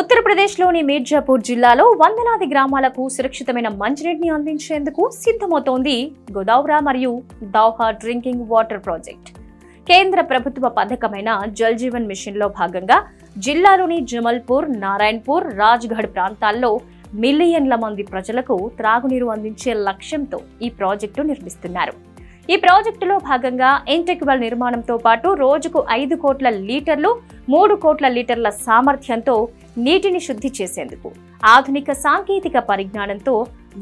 ఉత్తరప్రదేశ్లోని మీర్జాపూర్ జిల్లాలో వందలాది గ్రామాలకు సురక్షితమైన మంచినీటిని అందించేందుకు సిద్ధమవుతోంది గోదావరి మరియు దౌహా డ్రింకింగ్ వాటర్ ప్రాజెక్ట్. కేంద్ర ప్రభుత్వ పథకమైన జల్ జీవన్ మిషన్లో భాగంగా జిల్లాలోని జమల్పూర్, నారాయణపూర్, రాజ్గఢ్ ప్రాంతాల్లో మిలియన్ల మంది ప్రజలకు త్రాగునీరు అందించే లక్ష్యంతో ఈ ప్రాజెక్టు నిర్మిస్తున్నారు. ఈ ప్రాజెక్టులో భాగంగా ఇంటెక్వెల్ నిర్మాణంతో పాటు రోజుకు 5 కోట్ల లీటర్లు, 3 కోట్ల లీటర్ల సామర్థ్యంతో నీటిని శుద్ధి చేసేందుకు ఆధునిక సాంకేతిక పరిజ్ఞానంతో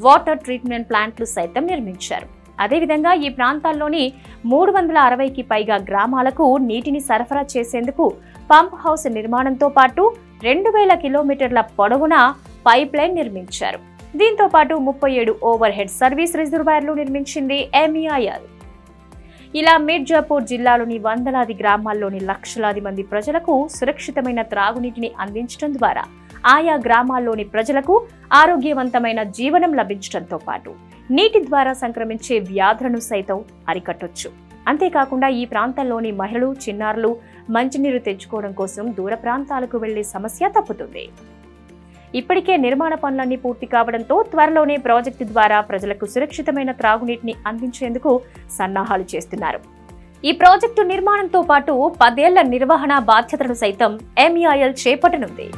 వాటర్ ట్రీట్మెంట్ ప్లాంట్లు సైతం నిర్మించారు. అదేవిధంగా ఈ ప్రాంతాల్లోని 360కి పైగా గ్రామాలకు నీటిని సరఫరా చేసేందుకు పంప్ హౌస్ నిర్మాణంతో పాటు 2000 కిలోమీటర్ల పొడవునా పైప్లైన్ నిర్మించారు. దీంతో పాటు 37 ఓవర్ హెడ్ సర్వీస్ రిజర్వాయర్లు నిర్మించింది MEIL. ఇలా మీర్జాపూర్ జిల్లాలోని వందలాది గ్రామాల్లోని లక్షలాది మంది ప్రజలకు సురక్షితమైన త్రాగునీటిని అందించడం ద్వారా ఆయా గ్రామాల్లోని ప్రజలకు ఆరోగ్యవంతమైన జీవనం లభించడంతో పాటు నీటి ద్వారా సంక్రమించే వ్యాధులను సైతం అరికట్టొచ్చు. అంతేకాకుండా ఈ ప్రాంతాల్లోని మహిళలు, చిన్నారులు మంచినీరు తెచ్చుకోవడం కోసం దూర ప్రాంతాలకు వెళ్లే సమస్య తప్పుతుంది. ఇప్పటికే నిర్మాణ పనులన్నీ పూర్తి కావడంతో త్వరలోనే ప్రాజెక్టు ద్వారా ప్రజలకు సురక్షితమైన త్రాగునీటిని అందించేందుకు సన్నాహాలు చేస్తున్నారు. ఈ ప్రాజెక్టు నిర్మాణంతో పాటు 10 ఏళ్ల నిర్వహణ బాధ్యతలను సైతం MEIL చేపట్టనుంది.